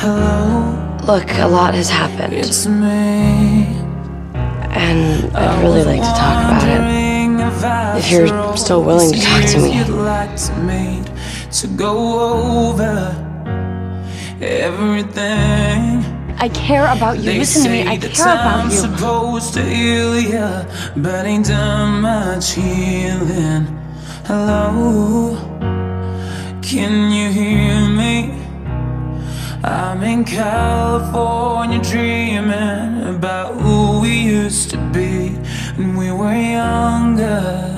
Hello? Look, a lot has happened. It's me. And I'd really like to talk about it. If you're still willing to talk to me. You'd like to go over everything. I care about you. Listen to me. I care about you. Supposed to heal ya, but ain't done much healing. Hello, can you hear me? I'm in California dreaming about who we used to be when we were younger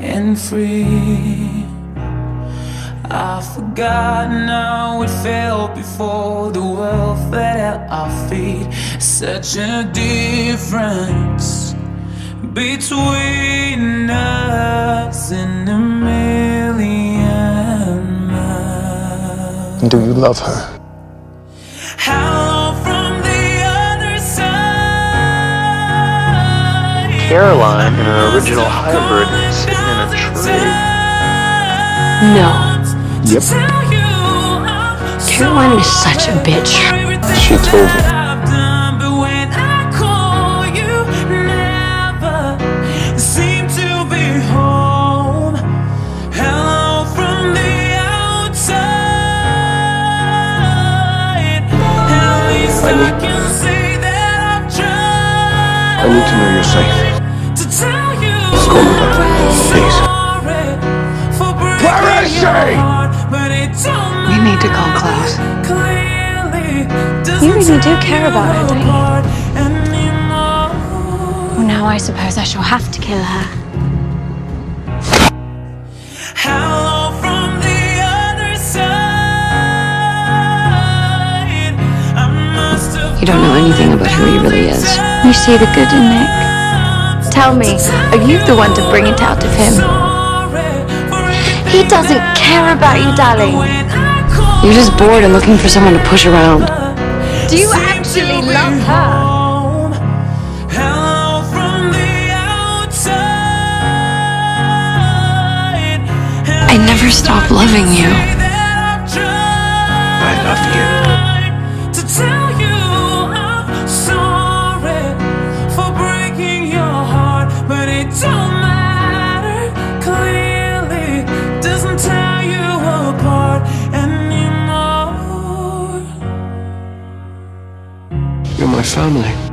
and free. I've forgotten how it felt before the world fell at our feet. Such a difference between us and a million miles. Do you love her? Hello from the other side. Caroline, in her original hybrid, sitting in a tree. No. Yep. Caroline is such a bitch. She told me. I need to know you're safe. Let's go with that. Please. We need to call Klaus. You really do care about her, don't you? Well, now I suppose I shall have to kill her. Hello from the other side. You don't know anything about who he really is. You see the good in Nick. Tell me, are you the one to bring it out of him? He doesn't care about you, darling. You're just bored and looking for someone to push around. Do you actually love her? Hello from the outside. I never stop loving you. I love you. To tell you I'm sorry for breaking your heart, but it don't matter clearly. Doesn't tear you apart anymore. You're my family.